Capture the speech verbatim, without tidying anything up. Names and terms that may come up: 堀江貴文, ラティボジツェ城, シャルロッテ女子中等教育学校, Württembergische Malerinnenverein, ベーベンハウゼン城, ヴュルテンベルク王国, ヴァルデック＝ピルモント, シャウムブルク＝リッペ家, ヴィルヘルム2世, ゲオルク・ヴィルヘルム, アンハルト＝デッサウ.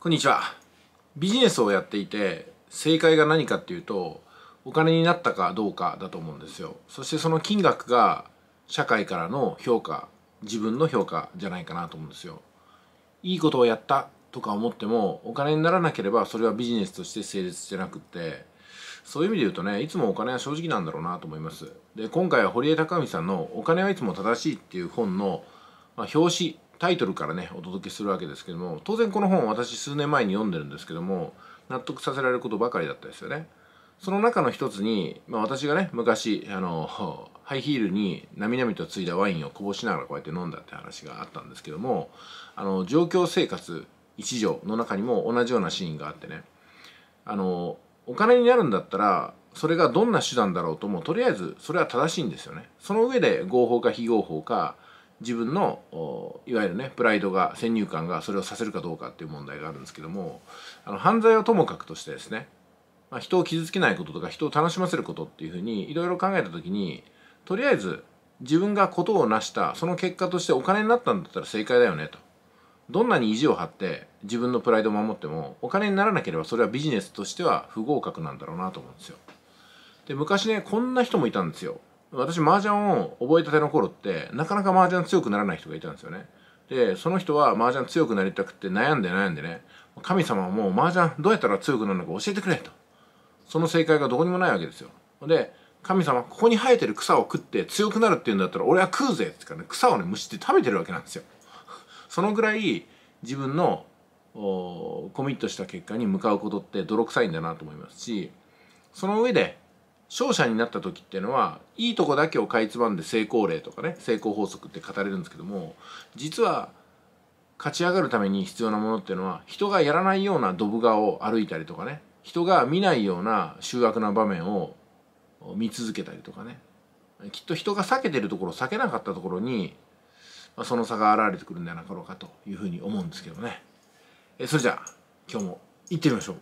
こんにちは。ビジネスをやっていて正解が何かっていうと、お金になったかどうかだと思うんですよ。そしてその金額が社会からの評価、自分の評価じゃないかなと思うんですよ。いいことをやったとか思ってもお金にならなければそれはビジネスとして成立してなくって、そういう意味で言うとね、いつもお金は正直なんだろうなと思います。で、今回は堀江貴文さんの「お金はいつも正しい」っていう本の、まあ、表紙タイトルからねお届けするわけですけども、当然この本私数年前に読んでるんですけども、納得させられることばかりだったですよね。その中の一つに、まあ、私がね昔あのハイヒールになみなみとついだワインをこぼしながらこうやって飲んだって話があったんですけども、あの上京生活一条の中にも同じようなシーンがあってね、あのお金になるんだったらそれがどんな手段だろうともとりあえずそれは正しいんですよね。その上で合法か非合法か、自分のいわゆるねプライドが、先入観がそれをさせるかどうかっていう問題があるんですけども、あの犯罪はともかくとしてですね、まあ、人を傷つけないこととか人を楽しませることっていうふうにいろいろ考えた時に、とりあえず自分が事を成したその結果としてお金になったんだったら正解だよねと。どんなに意地を張って自分のプライドを守ってもお金にならなければそれはビジネスとしては不合格なんだろうなと思うんですよ。で、昔ねこんな人もいたんですよ。私麻雀を覚えたての頃ってなかなか麻雀強くならない人がいたんですよね。でその人は麻雀強くなりたくて悩んで悩んでね、神様はもう麻雀どうやったら強くなるのか教えてくれと。その正解がどこにもないわけですよ。で神様、ここに生えてる草を食って強くなるっていうんだったら俺は食うぜってからね、草をねむしって食べてるわけなんですよ。そのぐらい自分のコミットした結果に向かうことって泥臭いんだなと思いますし、その上で勝者になった時っていうのはいいとこだけをかいつまんで成功例とかね、成功法則って語れるんですけども、実は勝ち上がるために必要なものっていうのは、人がやらないようなドブ川を歩いたりとかね、人が見ないような醜悪な場面を見続けたりとかね、きっと人が避けてるところ避けなかったところに、まあ、その差が現れてくるんじゃなかろうかというふうに思うんですけどね。えそれじゃあ今日も行ってみましょう。